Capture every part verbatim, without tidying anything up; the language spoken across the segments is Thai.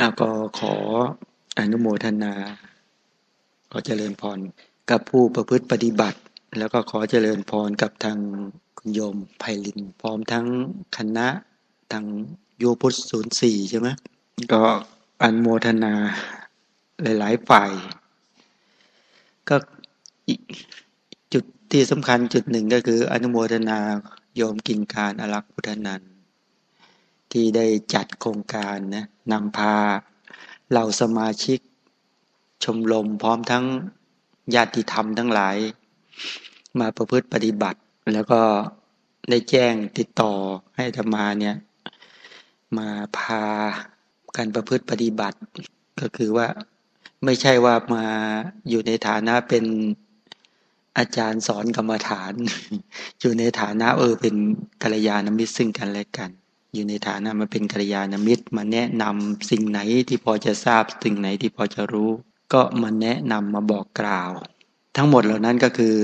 อาก็ขออนุโมทนาขอเจริญพรกับผู้ประพฤติปฏิบัติแล้วก็ขอเจริญพรกับทางคุณโยมไพลินพร้อมทั้งคณะทางโยพุทธศูนย์สี่ใช่ไหมก็อนุโมทนาหลายๆฝ่ายก็จุดที่สำคัญจุดหนึ่งก็คืออนุโมทนาโยมกินการอลักษ์พุทธนันท์ที่ได้จัดโครงการนะนำพาเหล่าสมาชิกชมรมพร้อมทั้งญาติธรรมทั้งหลายมาประพฤติปฏิบัติแล้วก็ได้แจ้งติดต่อให้อาตมาเนี่ยมาพาการประพฤติปฏิบัติก็คือว่าไม่ใช่ว่ามาอยู่ในฐานะเป็นอาจารย์สอนกรรมฐานอยู่ในฐานะเออเป็นกัลยาณมิตรซึ่งกันและกันอยู่ในฐานะมาเป็นกัลยาณมิตรมาแนะนำสิ่งไหนที่พอจะทราบสิ่งไหนที่พอจะรู้ก็มาแนะนำมาบอกกล่าวทั้งหมดเหล่านั้นก็คือ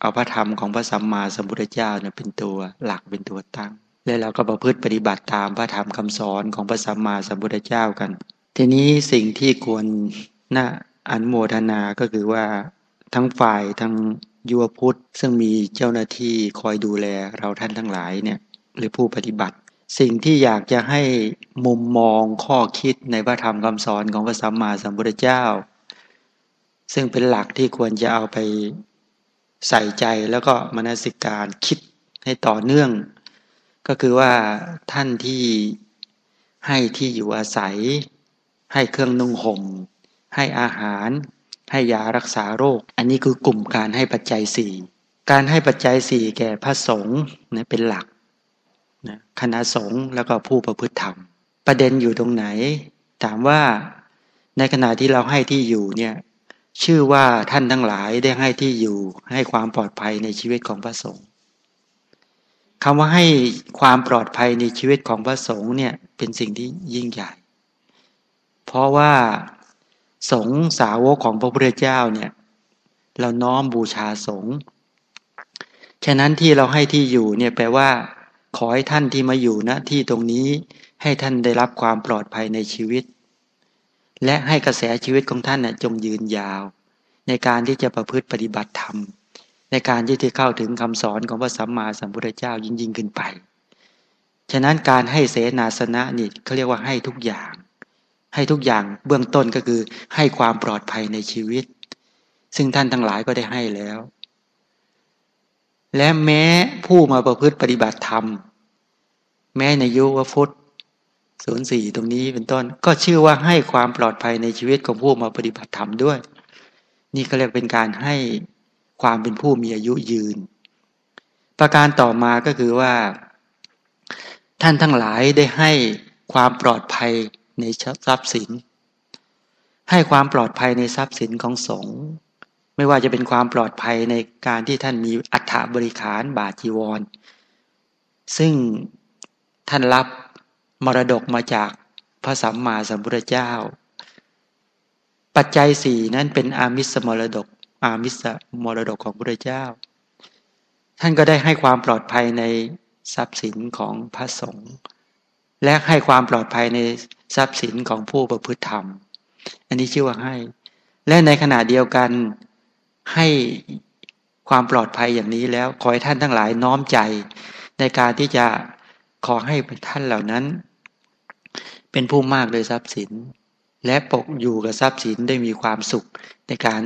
เอาพระธรรมของพระสัมมาสัมพุทธเจ้าเนี่ยเป็นตัวหลักเป็นตัวตั้งแล้วเราก็ประพฤติปฏิบัติตามพระธรรมคำสอนของพระสัมมาสัมพุทธเจ้ากันทีนี้สิ่งที่ควรน่าอนุโมทนาก็คือว่าทั้งฝ่ายทั้งยุวพุทธซึ่งมีเจ้าหน้าที่คอยดูแลเราท่านทั้งหลายเนี่ยหรือผู้ปฏิบัติสิ่งที่อยากจะให้มุมมองข้อคิดในพระธรรมคำสอนของพระสัมมาสัมพุทธเจ้าซึ่งเป็นหลักที่ควรจะเอาไปใส่ใจแล้วก็มนสิการคิดให้ต่อเนื่องก็คือว่าท่านที่ให้ที่อยู่อาศัยให้เครื่องนุ่งห่มให้อาหารให้ยารักษาโรคอันนี้คือกลุ่มการให้ปัจจัยสี่การให้ปัจจัยสี่แก่พระสงฆ์นะเป็นหลักนะคณะสงฆ์แล้วก็ผู้ประพฤติธรรมประเด็นอยู่ตรงไหนถามว่าในขณะที่เราให้ที่อยู่เนี่ยชื่อว่าท่านทั้งหลายได้ให้ที่อยู่ให้ความปลอดภัยในชีวิตของพระสงฆ์คำว่าให้ความปลอดภัยในชีวิตของพระสงฆ์เนี่ยเป็นสิ่งที่ยิ่งใหญ่เพราะว่าสงฆ์สาวกของพระพุทธเจ้าเนี่ยเราน้อมบูชาสงฆ์ฉะนั้นที่เราให้ที่อยู่เนี่ยแปลว่าขอให้ท่านที่มาอยู่ณที่ตรงนี้ให้ท่านได้รับความปลอดภัยในชีวิตและให้กระแสชีวิตของท่านน่ะจงยืนยาวในการที่จะประพฤติปฏิบัติธรรมในการที่จะเข้าถึงคำสอนของพระสัมมาสัมพุทธเจ้ายิ่งยิ่งขึ้นไปฉะนั้นการให้เสนาสนะนี่เขาเรียกว่าให้ทุกอย่างให้ทุกอย่างเบื้องต้นก็คือให้ความปลอดภัยในชีวิตซึ่งท่านทั้งหลายก็ได้ให้แล้วและแม้ผู้มาประพฤติปฏิบัติธรรมแม้ในยุวพุทธศูนย์สี่ตรงนี้เป็นต้นก็ชื่อว่าให้ความปลอดภัยในชีวิตของผู้มาปฏิบัติธรรมด้วยนี่ก็เรียกเป็นการให้ความเป็นผู้มีอายุยืนประการต่อมาก็คือว่าท่านทั้งหลายได้ให้ความปลอดภัยในทรัพย์สินให้ความปลอดภัยในทรัพย์สินของสงฆ์ไม่ว่าจะเป็นความปลอดภัยในการที่ท่านมีอัฐบริขารบาตรจีวรซึ่งท่านรับมรดกมาจากพระสัมมาสัมพุทธเจ้าปัจจัยสี่นั้นเป็นอามิสมรดกอามิสมรดกของพระพุทธเจ้าท่านก็ได้ให้ความปลอดภัยในทรัพย์สินของพระสงฆ์และให้ความปลอดภัยในทรัพย์สินของผู้ประพฤติธรรมอันนี้ชื่อว่าให้และในขณะเดียวกันให้ความปลอดภัยอย่างนี้แล้วขอให้ท่านทั้งหลายน้อมใจในการที่จะขอให้ท่านเหล่านั้นเป็นผู้มากโดยทรัพย์สินและปกอยู่กับทรัพย์สินได้มีความสุขในการ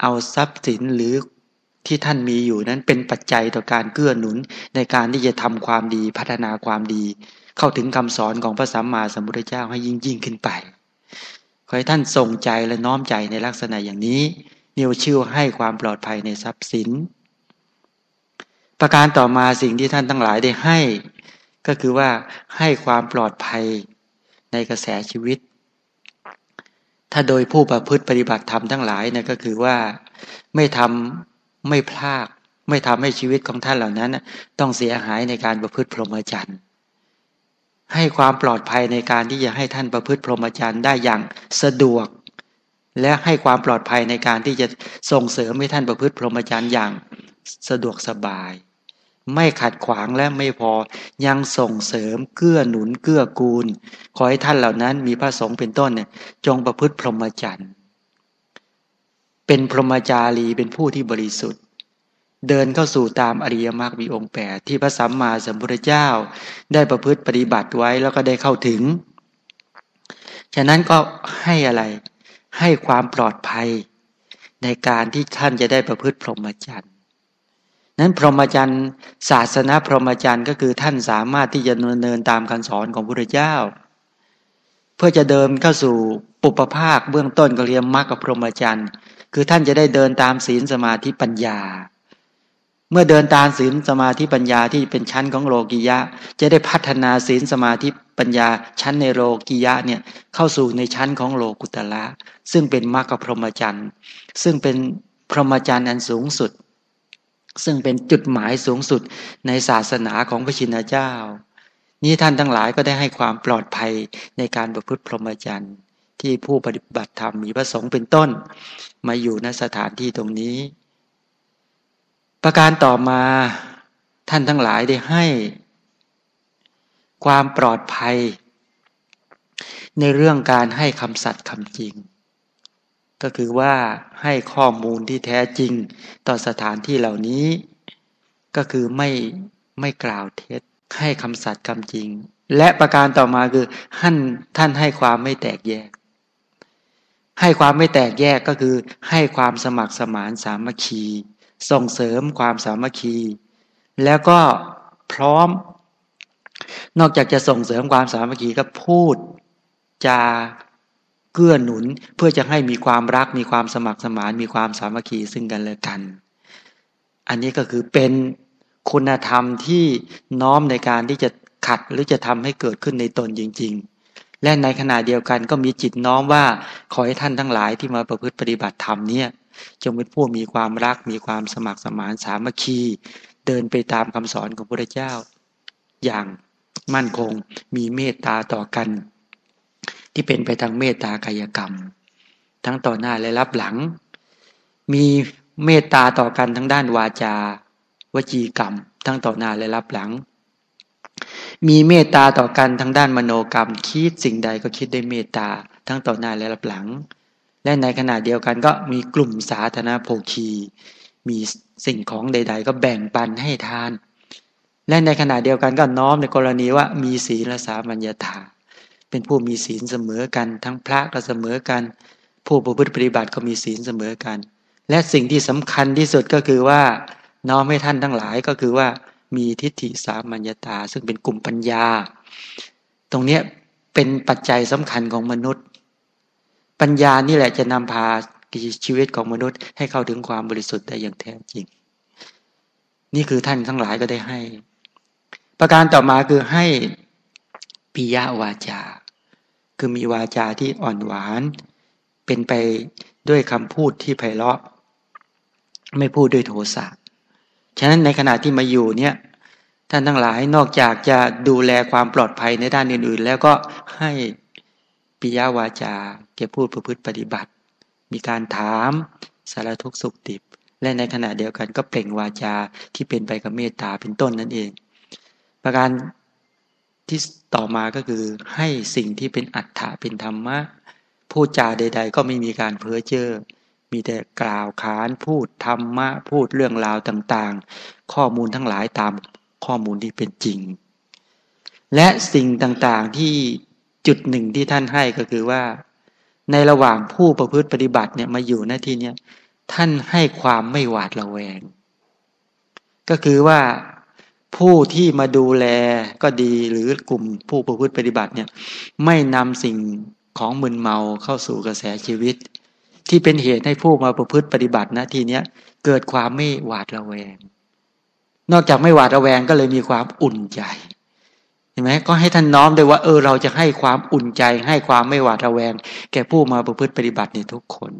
เอาทรัพย์สินหรือที่ท่านมีอยู่นั้นเป็นปัจจัยต่อการเกื้อหนุนในการที่จะทำความดีพัฒนาความดีเข้าถึงคำสอนของพระสัมมาสัมพุทธเจ้าให้ยิ่งยิ่งขึ้นไปขอให้ท่านทรงใจและน้อมใจในลักษณะอย่างนี้นิวชื่อให้ความปลอดภัยในทรัพย์สินประการต่อมาสิ่งที่ท่านทั้งหลายได้ให้ก็คือว่าให้ความปลอดภัยในกระแสชีวิตถ้าโดยผู้ประพฤติปฏิบัติธรรมทั้งหลายเนี่ยก็คือว่าไม่ทำไม่พลากไม่ทำให้ชีวิตของท่านเหล่านั้นต้องเสียหายในการประพฤติพรหมจรรย์ให้ความปลอดภัยในการที่จะให้ท่านประพฤติพรหมจรรย์ได้อย่างสะดวกและให้ความปลอดภัยในการที่จะส่งเสริมให้ท่านประพฤติพรหมจรรย์อย่างสะดวกสบาย ไม่ขัดขวางและไม่พอยังส่งเสริมเกื้อหนุนเกื้อกูลขอให้ท่านเหล่านั้นมีพระสงฆ์เป็นต้นเนี่ยจงประพฤติพรหมจรรย์เป็นพรหมจารีเป็นผู้ที่บริสุทธิ์เดินเข้าสู่ตามอริยมรรคมีองค์แปดที่พระสัมมาสัมพุทธเจ้าได้ประพฤติปฏิบัติไว้แล้วก็ได้เข้าถึงฉะนั้นก็ให้อะไรให้ความปลอดภัยในการที่ท่านจะได้ประพฤติพรหมจรรย์นั้นพรหมจรรย์ศาสนาพรหมจรรย์ก็คือท่านสามารถที่จะดำเนินตามคำสอนของพระพุทธเจ้าเพื่อจะเดินเข้าสู่ปุปภาคเบื้องต้นก็เรียกมรรคกับพรหมจรรย์คือท่านจะได้เดินตามศีลสมาธิปัญญาเมื่อเดินตามศีลสมาธิปัญญาที่เป็นชั้นของโลกิยะจะได้พัฒนาศีลสมาธิปัญญาชั้นในโลกิยะเนี่ยเข้าสู่ในชั้นของโลกุตละซึ่งเป็นมรรคพรหมจรรย์ซึ่งเป็นพรหมจรรย์อันสูงสุดซึ่งเป็นจุดหมายสูงสุดในศาสนาของพระชินเจ้านี้ท่านทั้งหลายก็ได้ให้ความปลอดภัยในการประพฤติพรหมจรรย์ที่ผู้ปฏิบัติธรรมมีพระสงฆ์เป็นต้นมาอยู่ณสถานที่ตรงนี้ประการต่อมาท่านทั้งหลายได้ให้ความปลอดภัยในเรื่องการให้คำสัตย์คำจริงก็คือว่าให้ข้อมูลที่แท้จริงต่อสถานที่เหล่านี้ก็คือไม่ไม่กล่าวเท็จให้คำสัตย์คำจริงและประการต่อมาคือท่านท่านให้ความไม่แตกแยกให้ความไม่แตกแยกก็คือให้ความสมัครสมานสามัคคีส่งเสริมความสามัคคีแล้วก็พร้อมนอกจากจะส่งเสริมความสามัคคีก็พูดจะเกื้อหนุนเพื่อจะให้มีความรักมีความสมัครสมานมีความสามัคคีซึ่งกันและกันอันนี้ก็คือเป็นคุณธรรมที่น้อมในการที่จะขัดหรือจะทำให้เกิดขึ้นในตนจริงๆและในขณะเดียวกันก็มีจิตน้อมว่าขอให้ท่านทั้งหลายที่มาประพฤติปฏิบัติธรรมเนี่ยจงเป็นผู้มีความรักมีความสมัครสมานสามัคคีเดินไปตามคำสอนของพระพุทธเจ้าอย่างมั่นคงมีเมตตาต่อกันที่เป็นไปทางเมตตากายกรรมทั้งต่อหน้าและรับหลังมีเมตตาต่อกันทั้งด้านวาจาวจีกรรมทั้งต่อหน้าและรับหลังมีเมตตาต่อกันทั้งด้านมโนกรรมคิดสิ่งใดก็คิดด้วยเมตตาทั้งต่อหน้าและรับหลังและในขณะเดียวกันก็มีกลุ่มสาธารณโภคีมีสิ่งของใดๆก็แบ่งปันให้ทานและในขณะเดียวกันก็น้อมในกรณีว่ามีศีลสามัญญาเป็นผู้มีศีลเสมอกันทั้งพระก็เสมอกันผู้ประพฤติปฏิบัติก็มีศีลเสมอกันและสิ่งที่สำคัญที่สุดก็คือว่าน้อมให้ท่านทั้งหลายก็คือว่ามีทิฏฐิสามัญญาซึ่งเป็นกลุ่มปัญญาตรงนี้เป็นปัจจัยสำคัญของมนุษย์ปัญญานี่แหละจะนำพาชีวิตของมนุษย์ให้เข้าถึงความบริสุทธิ์ได้อย่างแท้จริงนี่คือท่านทั้งหลายก็ได้ให้ประการต่อมาคือให้ปิยวาจาคือมีวาจาที่อ่อนหวานเป็นไปด้วยคำพูดที่ไพเราะไม่พูดด้วยโทสะฉะนั้นในขณะที่มาอยู่เนี่ยท่านทั้งหลายนอกจากจะดูแลความปลอดภัยในด้านอื่นๆแล้วก็ให้ปิยวาจาเก็บพูดประพฤติปฏิบัติมีการถามสารทุกข์สุขดิบและในขณะเดียวกันก็เปล่งวาจาที่เป็นไปกับเมตตาเป็นต้นนั่นเองประการที่ต่อมาก็คือให้สิ่งที่เป็นอัตถะเป็นธรรมะพูดจาใดๆก็ไม่มีการเพ้อเจ้อมีแต่กล่าวขานพูดธรรมะพูดเรื่องราวต่างๆข้อมูลทั้งหลายตามข้อมูลที่เป็นจริงและสิ่งต่างๆที่จุดหนึ่งที่ท่านให้ก็คือว่าในระหว่างผู้ประพฤติปฏิบัติเนี่ยมาอยู่หน้าที่เนี่ยท่านให้ความไม่หวาดระแวงก็คือว่าผู้ที่มาดูแลก็ดีหรือกลุ่มผู้ประพฤติปฏิบัติเนี่ยไม่นำสิ่งของมึนเมาเข้าสู่กระแสชีวิตที่เป็นเหตุให้ผู้มาประพฤติปฏิบัติหน้าที่เนี้ยเกิดความไม่หวาดระแวงนอกจากไม่หวาดระแวงก็เลยมีความอุ่นใจเห็นไหมก็ให้ท่านน้อมด้วยว่าเออเราจะให้ความอุ่นใจให้ความไม่หวาดระแวงแก่ผู้มาประพฤติปฏิบัติเนี่ยทุกคน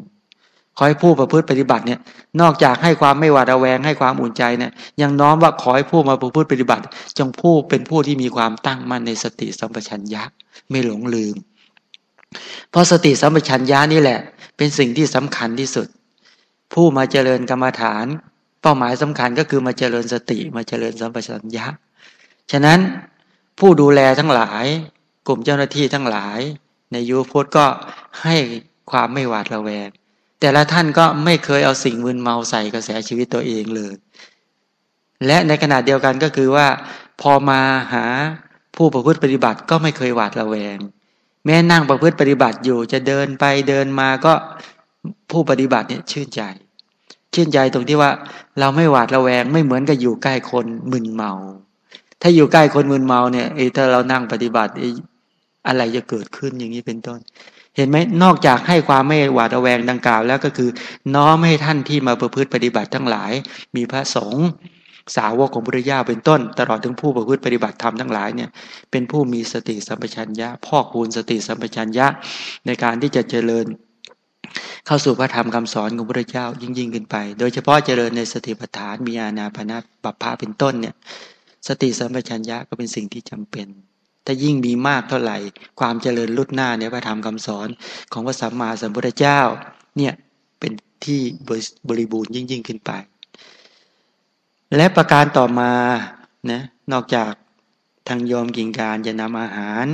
ขอให้ผู้ประพฤติปฏิบัติเนี่ยนอกจากให้ความไม่หวาดระแวงให้ความอุ่นใจเนี่ยยังน้อมว่าขอให้ผู้มาประพฤติปฏิบัติจงผู้เป็นผู้ที่มีความตั้งมั่นในสติสัมปชัญญะไม่หลงลืมเพราะสติสัมปชัญญะนี่แหละเป็นสิ่งที่สำคัญที่สุดผู้มาเจริญกรรมฐาน เป้าหมายสำคัญก็คือมาเจริญสติมาเจริญสัมปชัญญะฉะนั้นผู้ดูแลทั้งหลายกลุ่มเจ้าหน้าที่ทั้งหลายในยูพุทธก็ให้ความไม่หวาดระแวงแต่ละท่านก็ไม่เคยเอาสิ่งมึนเมาใส่กระแสชีวิตตัวเองเลยและในขณะเดียวกันก็คือว่าพอมาหาผู้ประพฤติปฏิบัติก็ไม่เคยหวาดระแวงแม้นั่งประพฤติปฏิบัติอยู่จะเดินไปเดินมาก็ผู้ปฏิบัติเนี่ยชื่นใจชื่นใจตรงที่ว่าเราไม่หวาดระแวงไม่เหมือนกับอยู่ใกล้คนมึนเมาถ้าอยู่ใกล้คนมึนเมาเนี่ยไอ้ถ้าเรานั่งปฏิบัติไอ้อะไรจะเกิดขึ้นอย่างนี้เป็นต้นเห็นไหมนอกจากให้ความไม่หวาดระแวงดังกล่าวแล้วก็คือน้อมให้ท่านที่มาประพฤติปฏิบัติทั้งหลายมีพระสงฆ์สาวกของพุทธเจ้าเป็นต้นตลอดถึงผู้ประพฤติปฏิบัติธรรมทั้งหลายเนี่ยเป็นผู้มีสติสัมปชัญญะพอกพูนสติสัมปชัญญะในการที่จะเจริญเข้าสู่พระธรรมคำสอนของพระพุทธเจ้ายิ่งยิ่งขึ้นไปโดยเฉพาะเจริญในสติปัฏฐานมีอานาปานบัพพะเป็นต้นเนี่ยสติสัมปชัญญะก็เป็นสิ่งที่จำเป็นถ้ายิ่งมีมากเท่าไหร่ความเจริญลุดหน้าในพระธรรมคำสอนของพระสัมมาสัมพุทธเจ้าเนี่ยเป็นที่บริบูรณ์ยิ่งยิ่งขึ้นไปและประการต่อมานะนอกจากทางโยมกิ่งการจะนำอาหาร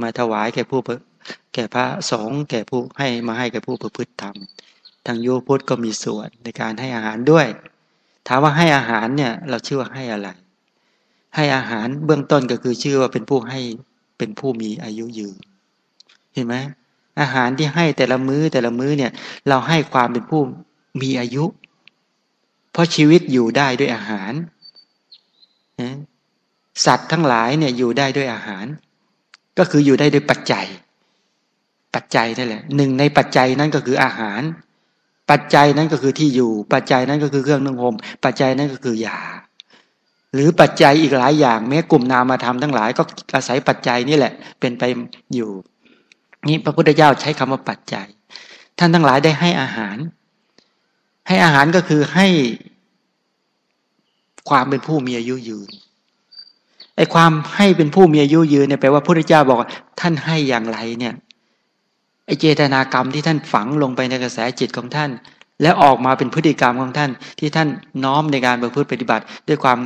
มาถวายแก่ผู้แก่พระสงฆ์แก่ผู้ให้มาให้แก่ผู้ประพฤติธรรมทางโยพุทธก็มีส่วนในการให้อาหารด้วยถามว่าให้อาหารเนี่ยเราชื่อว่าให้อะไรให้อาหารเบื้องต้นก็คือชื่อว่าเป็นผู้ให้เป็นผู้มีอายุยืนเห็นไหมอาหารที่ให้แต่ละมื้อแต่ละมื้อเนี่ยเราให้ความเป็นผู้มีอายุเพราะชีวิตอยู่ได้ด้วยอาหารนะสัตว์ทั้งหลายเนี่ยอยู่ได้ด้วยอาหารก็คืออยู่ได้ด้วยปัจจัยปัจจัยนั่นแหละหนึ่งในปัจจัยนั้นก็คืออาหารปัจจัยนั้นก็คือที่อยู่ปัจจัยนั้นก็คือเครื่องนุ่งห่มปัจจัยนั้นก็คือยาหรือปัจจัยอีกหลายอย่างแม้กลุ่มนามธรรมทั้งหลายก็อาศัยปัจจัยนี่แหละเป็นไปอยู่นี่พระพุทธเจ้าใช้คำว่าปัจจัยท่านทั้งหลายได้ให้อาหารให้อาหารก็คือให้ความเป็นผู้มีอายุยืนไอ้ความให้เป็นผู้มีอายุยืนเนี่ยแปลว่าพระพุทธเจ้าบอกท่านให้อย่างไรเนี่ยไอ้เจตนากรรมที่ท่านฝังลงไปในกระแสจิตของท่านและออกมาเป็นพฤติกรรมของท่านที่ท่านน้อมในการประพฤติปฏิบัติด้วยความ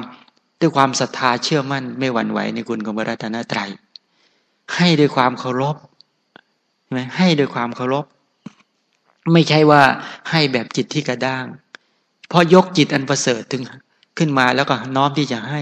ด้วยความศรัทธาเชื่อมั่นไม่หวั่นไหวในคุณของพระรัตนตรัยให้ด้วยความเคารพใช่ไหมให้ด้วยความเคารพไม่ใช่ว่าให้แบบจิตที่กระด้างเพราะยกจิตอันประเสริฐถึงขึ้นมาแล้วก็น้อมที่จะให้